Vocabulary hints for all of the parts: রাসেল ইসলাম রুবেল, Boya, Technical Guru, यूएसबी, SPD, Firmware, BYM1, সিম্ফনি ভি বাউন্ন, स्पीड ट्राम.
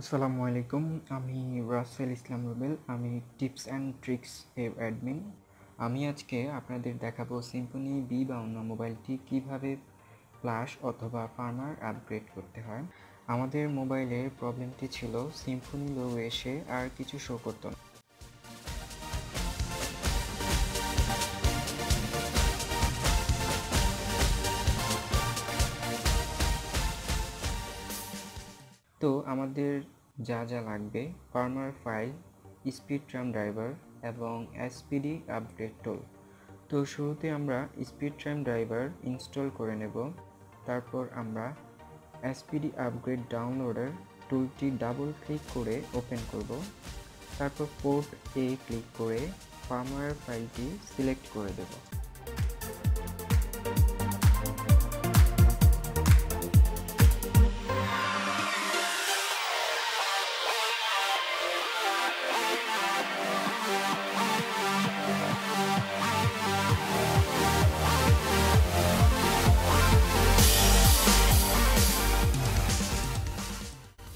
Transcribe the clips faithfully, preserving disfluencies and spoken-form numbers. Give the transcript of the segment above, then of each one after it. আসসালামুআলাইকুম আমি রাসেল ইসলাম রুবেল আমি tips and tricks এর অ্যাডমিন। আমি আজকে আপনাদের দেখাবো সিম্ফনি ভি বাউন্ন মোবাইলটি কিভাবে ফ্ল্যাশ অথবা ফার্মার আপগ্রেড করতে হয়। আমাদের মোবাইলের প্রবলেমটি ছিল সিম্ফনি লো এসে আর কিছু শো করতো না। तो आमादेर जा जा लागबे farmer file स्पीड ट्राम driver एवं एसपीडी अपडेट टुल। तो शुरूते आमरा स्पीड ट्राम ड्राइवर इन्स्टल करे नेब, तारपर आमरा एसपीडी अपग्रेड डाउनलोडर टुलटी डबल क्लिक करे ओपेन करब, तारपर पोर्ट ए क्लिक करे फार्मार फाइलटी सिलेक्ट करे देब।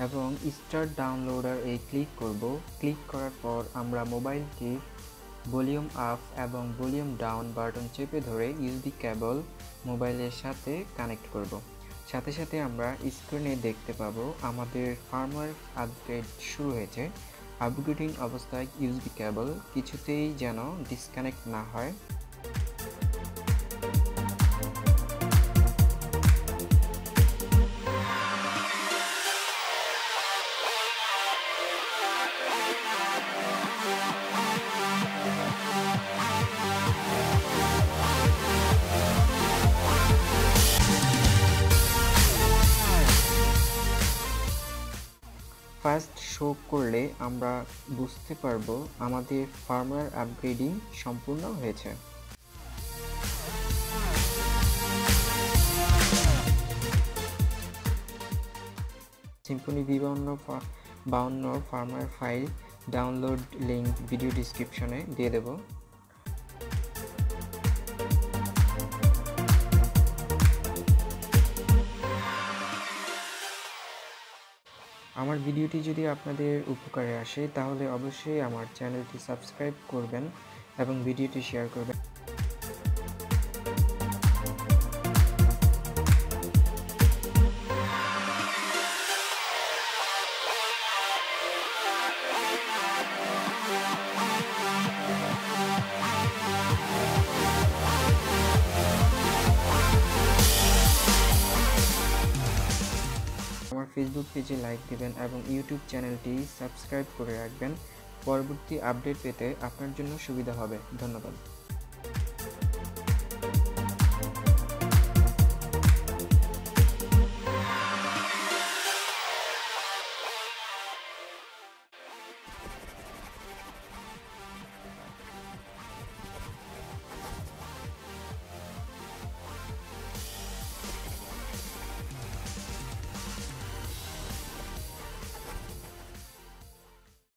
एवं स्टार्ट डाउनलोडर ए क्लिक करब। क्लिक करार पर आमरा मोबाइलटी वॉल्यूम अप एवं वॉल्यूम डाउन बाटन चेपे धरे यूएसबी केबल मोबाइलेर साथे कानेक्ट करब। साथे साथे आमरा स्क्रिने देखते पाबो आमादेर फार्मार आपग्रेड शुरू होयेछे। आपग्रेडिंग अवस्थाय यूएसबी केबल किछुतेई जेन डिसकानेक्ट ना हय। फार्स्ट शो करले आमरा बुझते पारबो आमादेर फार्मार आपग्रेडिंग सम्पूर्ण होयेछे। सिम्फनी ভি বাউন্ন farmer file download link video डिस्क्रिप्शने दिए देब। আমার ভিডিওটি যদি আপনাদের উপকারে আসে তাহলে অবশ্যই আমার চ্যানেলটি সাবস্ক্রাইব করবেন এবং ভিডিওটি শেয়ার করবেন। फेसबुक पेजे लाइक देवें और यूट्यूब चैनलटी सबस्क्राइब कर रखबें। परवर्ती आपडेट पेते आपनार जन्य सुविधा होबे। धन्यवाद।